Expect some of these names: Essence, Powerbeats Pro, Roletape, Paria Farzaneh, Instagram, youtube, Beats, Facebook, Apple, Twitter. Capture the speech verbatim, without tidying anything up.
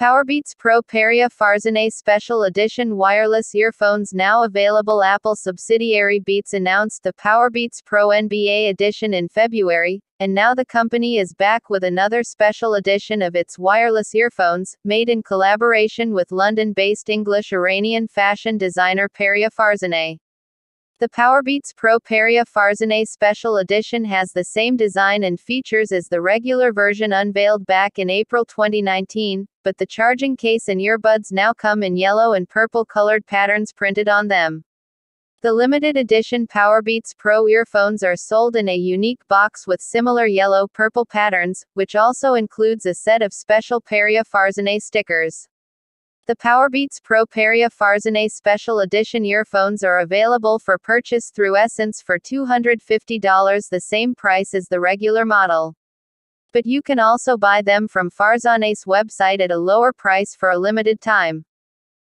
Powerbeats Pro Paria Farzaneh Special Edition Wireless Earphones now available. Apple subsidiary Beats announced the Powerbeats Pro N B A Edition in February, and now the company is back with another special edition of its wireless earphones, made in collaboration with London-based English-Iranian fashion designer Paria Farzaneh. The Powerbeats Pro Paria Farzaneh Special Edition has the same design and features as the regular version unveiled back in April twenty nineteen, but the charging case and earbuds now come in yellow and purple colored patterns printed on them. The limited edition Powerbeats Pro earphones are sold in a unique box with similar yellow-purple patterns, which also includes a set of special Paria Farzaneh stickers. The Powerbeats Pro Paria Farzaneh Special Edition earphones are available for purchase through Essence for two hundred fifty dollars, the same price as the regular model. But you can also buy them from Farzaneh's website at a lower price for a limited time.